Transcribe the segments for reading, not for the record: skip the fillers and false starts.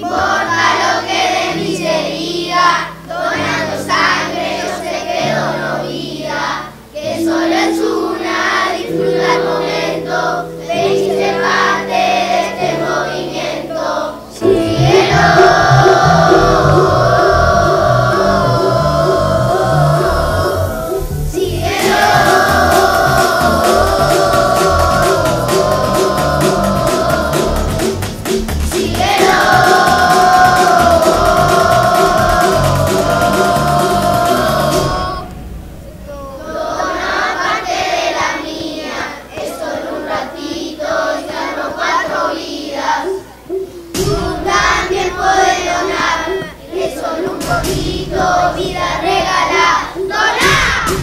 importa lo que de mí se diga, donando sangre yo sé que dono vida, que solo es una, disfruta el momento, feliz y ser parte de este movimiento.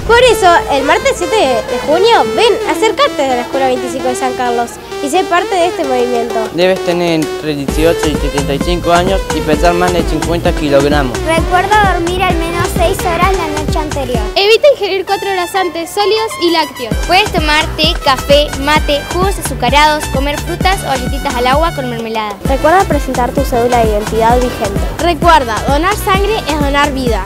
Por eso, el martes 7 de junio, ven, acércate a la Escuela 25 de San Carlos y sé parte de este movimiento. Debes tener entre 18 y 75 años y pesar más de 50 kilogramos. Recuerda dormir al menos 6 horas la noche anterior. Evita ingerir 4 horas antes sólidos y lácteos. Puedes tomar té, café, mate, jugos azucarados, comer frutas o galletitas al agua con mermelada. Recuerda presentar tu cédula de identidad vigente. Recuerda, donar sangre es donar vida.